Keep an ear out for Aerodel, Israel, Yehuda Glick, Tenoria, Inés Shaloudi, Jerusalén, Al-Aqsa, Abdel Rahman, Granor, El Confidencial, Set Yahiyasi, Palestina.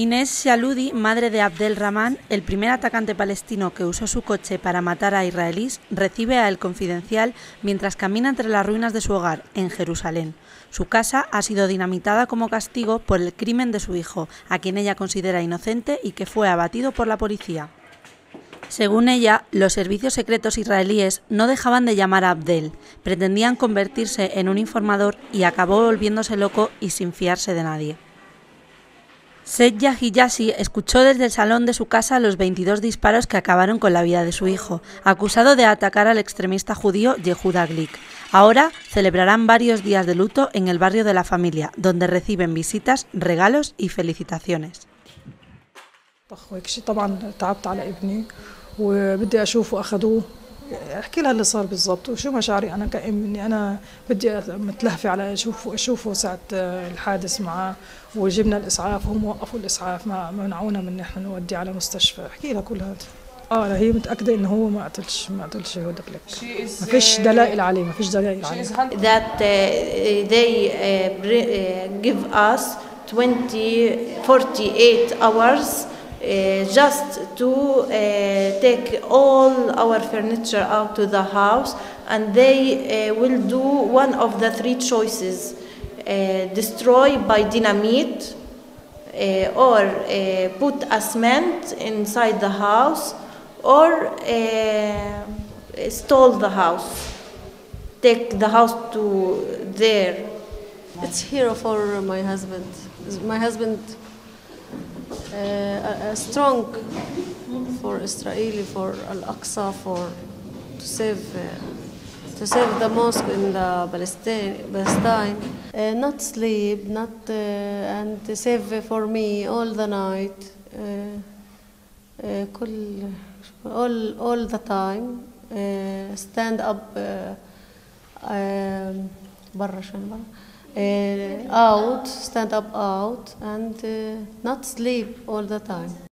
Inés Shaloudi, madre de Abdel Rahman, el primer atacante palestino que usó su coche para matar a israelíes, recibe a El Confidencial mientras camina entre las ruinas de su hogar, en Jerusalén. Su casa ha sido dinamitada como castigo por el crimen de su hijo, a quien ella considera inocente y que fue abatido por la policía. Según ella, los servicios secretos israelíes no dejaban de llamar a Abdel, pretendían convertirse en un informador y acabó volviéndose loco y sin fiarse de nadie. Set Yahiyasi escuchó desde el salón de su casa los 22 disparos que acabaron con la vida de su hijo, acusado de atacar al extremista judío Yehuda Glick. Ahora celebrarán varios días de luto en el barrio de la familia, donde reciben visitas, regalos y felicitaciones. وبدي أشوفه أخذوه أحكي لها اللي صار بالضبط وشو مشاعري أنا كأم إني أنا بدي متلهفة على أشوفه ساعة الحادث معاه وجبنا الإسعاف هم وقفوا الإسعاف ما منعونا من نحن نودي على مستشفى أحكي لها كل هذا هي متأكدة إنه هو ما قتلش يهودا غليك ما فيش دلائل عليه that they give us 48 hours just to take all our furniture out to the house, and they will do one of the three choices: destroy by dynamite, or put a cement inside the house, or stole the house, take the house to there. It's here for my husband. My husband. Strong for Israeli, for Al-Aqsa, for to save the mosque in the Palestine. Not sleep, not and save for me all the night, all the time. Stand up, out, stand up out, and not sleep all the time.